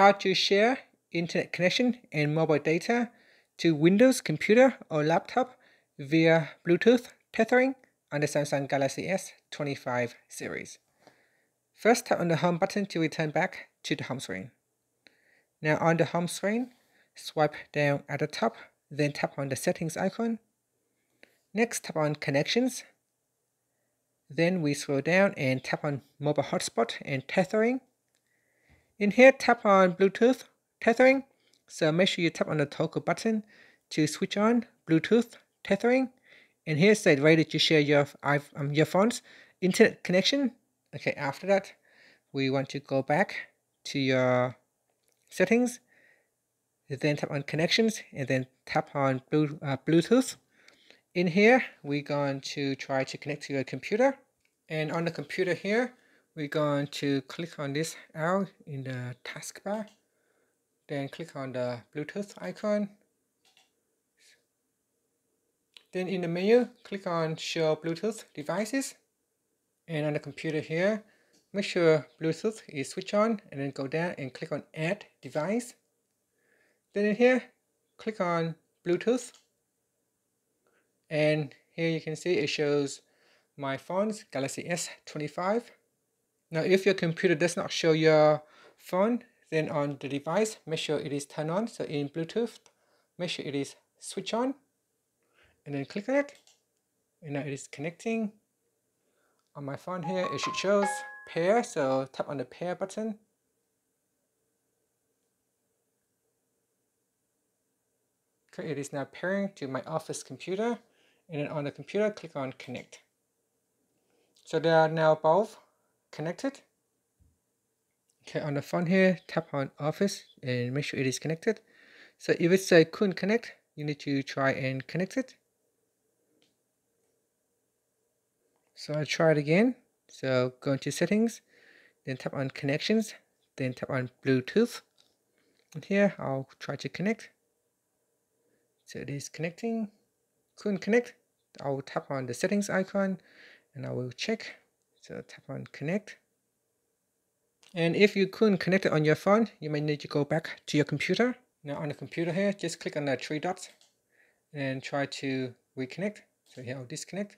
how to share internet connection and mobile data to Windows computer or laptop via Bluetooth tethering on the Samsung Galaxy S25 series. First, tap on the Home button to return back to the home screen. Now on the home screen, swipe down at the top, then tap on the settings icon. Next, tap on connections. Then we scroll down and tap on mobile hotspot and tethering. In here, tap on Bluetooth tethering. So make sure you tap on the toggle button to switch on Bluetooth tethering. And here it said ready to share your phone's internet connection. Okay, after that, we want to go back to your settings. Then tap on connections and then tap on Bluetooth. In here, we're going to try to connect to your computer. And on the computer here, we're going to click on this arrow in the taskbar. Then click on the Bluetooth icon. Then in the menu, click on Show Bluetooth Devices. And on the computer here, make sure Bluetooth is switched on. And then go down and click on Add Device. Then in here, click on Bluetooth. And here you can see it shows my phone's Galaxy S25. Now if your computer does not show your phone, then on the device, make sure it is turned on. So in Bluetooth, make sure it is switched on. And then click on it. And now it is connecting. On my phone here, it should show pair. So tap on the pair button. Okay, it is now pairing to my office computer. And then on the computer, click on connect. So they are now both connected. Okay, on the phone here, tap on office and make sure it is connected. So if it says couldn't connect, you need to try and connect it. So I'll try it again. So go into settings, then tap on connections, then tap on Bluetooth. And here I'll try to connect. So it is connecting. Couldn't connect, I'll tap on the settings icon and I will check. So tap on connect. And if you couldn't connect it on your phone, you may need to go back to your computer. Now on the computer here, just click on the three dots and try to reconnect. So here I'll disconnect.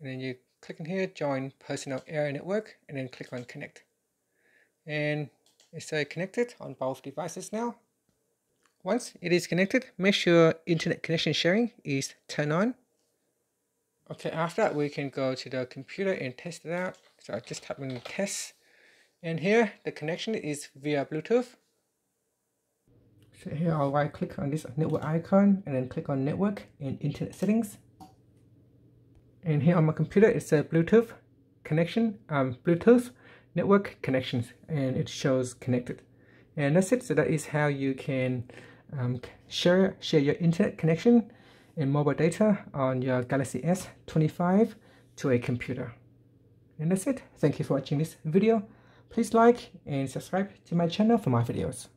And then you click in here, join personal area network, and then click on connect. And it's connected on both devices now. Once it is connected, make sure internet connection sharing is turned on. Okay, after that, we can go to the computer and test it out. So I just tap on test. And here, the connection is via Bluetooth. So here, I'll right click on this network icon and then click on network and internet settings. And here on my computer, it says Bluetooth connection, Bluetooth network connections, and it shows connected. And that's it. So that is how you can share your internet connection and mobile data on your Galaxy S25 to a computer. And that's it. Thank you for watching this video. Please like and subscribe to my channel for more videos.